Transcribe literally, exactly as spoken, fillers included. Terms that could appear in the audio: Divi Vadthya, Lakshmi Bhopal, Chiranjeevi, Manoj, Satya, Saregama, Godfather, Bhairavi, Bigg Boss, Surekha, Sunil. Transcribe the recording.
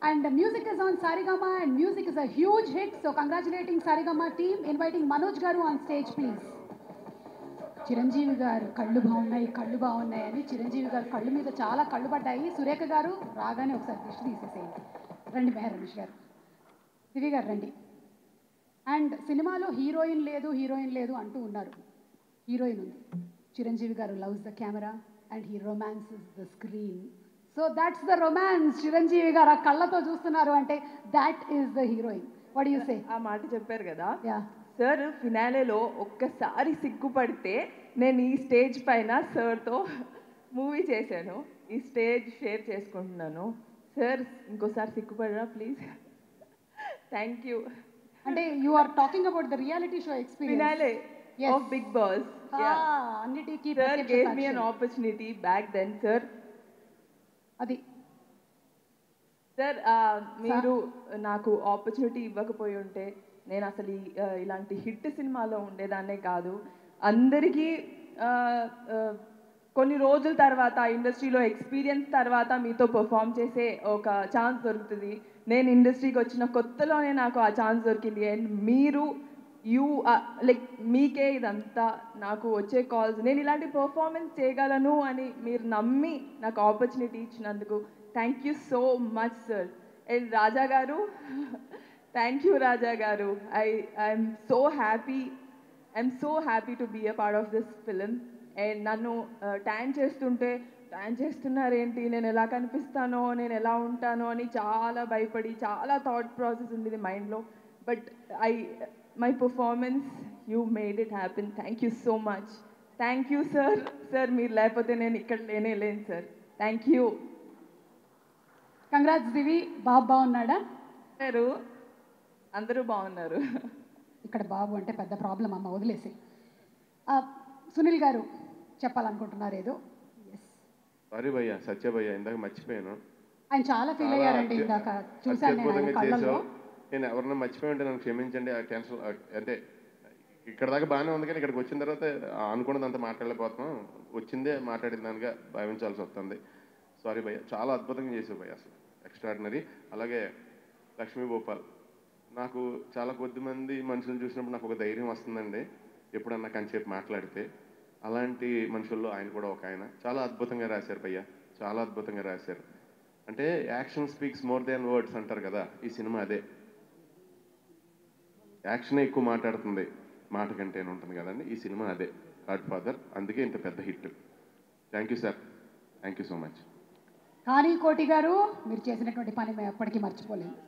And the music is on Saregama, and music is a huge hit. So congratulating Saregama team, inviting Manoj Garu on stage, please. Chiranjeevi Garu, kallu baunnai, kallu baunnai. Ani Chiranjeevi Garu kallu meeda chala kallu paddai. Surekha Garu raagane okasari dishti teesesendi. Randi Bhairavi Garu, Divi Garu randi. And cinemalo heroine ledu, heroine ledu antu unnaru. Heroine undi. Chiranjeevi Garu loves the camera and he romances the screen. So that's the romance. Chiranjeevi Garu kallato choostunaru ante that is the heroine. What do you say? Aa maati chepparu kada. Yeah. Sir finale lo okkasari siggu padte nenu ee stage paina sir tho movie chesanu. Ee stage share chestunnaanu. Sir inkosari siggu padra please. Thank you. And you are talking about the reality show experience. Finale. Yes. Of Bigg Boss. Ah, yeah. Anniti ki sir gave me an opportunity back then, sir. అది sir మీరు నాకు opportunity ఇవ్వకపోయి ఉంటే నేను అసలు ఇలాంటి hit సినిమాలో ఉండేదాన్నే కాదు. అందరికీ కొన్ని రోజుల తర్వాత ఇండస్ట్రీలో ఎక్స్పీరియన్స్ తర్వాత మీతో పర్ఫామ్ చేసే ఒక ఛాన్స్ దొరుకుతుంది. నేను ఇండస్ట్రీకి వచ్చిన కొత్తలోనే నాకు ఆ ఛాన్స్ దొరికింది. అండ్ మీరు యూ లైక్ మీకే ఇదంతా నాకు వచ్చే కాల్స్, నేను ఇలాంటి పర్ఫార్మెన్స్ చేయగలను అని మీరు నమ్మి నాకు ఆపర్చునిటీ ఇచ్చినందుకు thank you so much sir. And Raja garu, thank you Raja garu. I I'm so happy I'm so happy to be a part of this film. And నన్ను ట్యాన్ చేస్తుంటే ట్యాన్ చేస్తున్నారేంటి, నేను ఎలా కనిపిస్తానో, నేను ఎలా ఉంటానో అని చాలా భయపడి చాలా థాట్ ప్రాసెస్ ఉంది మైండ్లో. But I my performance, you made it happen. Thank you so much. Thank you, sir. Sir, meer lepothe nenu ikkada lene len sir. Thank you. Congrats Divi. Babu unnada sir, andaru ba unnaru ikkada. Babu ante pedda problem amma odilesi. Ah, Sunil garu cheppal anukuntunnaru edo. Yes, sorry bhayya, satya bhayya, indaka marchipayanu. Ayana chaala feel ayyarandi, indaka chusanu nenu kallallo. నేను ఎవరన్నా మర్చిపోయి ఉంటే నన్ను క్షమించండి. ఆ cancel అంటే ఇక్కడ దాకా బాగానే ఉంది, కానీ ఇక్కడికి వచ్చిన తర్వాత అనుకున్నదంతా మాట్లాడలేకపోతున్నాం, వచ్చిందే మాట్లాడిన దానిగా భావించాల్సి వస్తుంది. సారీ భయ్య, చాలా అద్భుతంగా చేసావు భయ్య, అసలు ఎక్స్ట్రాడినరీ. అలాగే లక్ష్మీ భోపాల్, నాకు చాలా కొద్దిమంది మనుషులు చూసినప్పుడు నాకు ఒక ధైర్యం వస్తుందండి ఎప్పుడన్నా కంచేపు మాట్లాడితే. అలాంటి మనుషుల్లో ఆయన కూడా ఒక ఆయన. చాలా అద్భుతంగా రాశారు భయ్య, చాలా అద్భుతంగా రాశారు. అంటే action speaks more than words అంటారు కదా, ఈ సినిమా అదే. యాక్షన్ ఎక్కువ మాట్లాడుతుంది మాట కంటే ఉంటుంది కదండి, ఈ సినిమా అదే గాడ్ఫాదర్, అందుకే ఇంత పెద్ద hit. Thank you sir, thank you so much. కానీ కోటి గారు మీరు చేసినటువంటి పని మేము ఎప్పటికీ మర్చిపోలేము.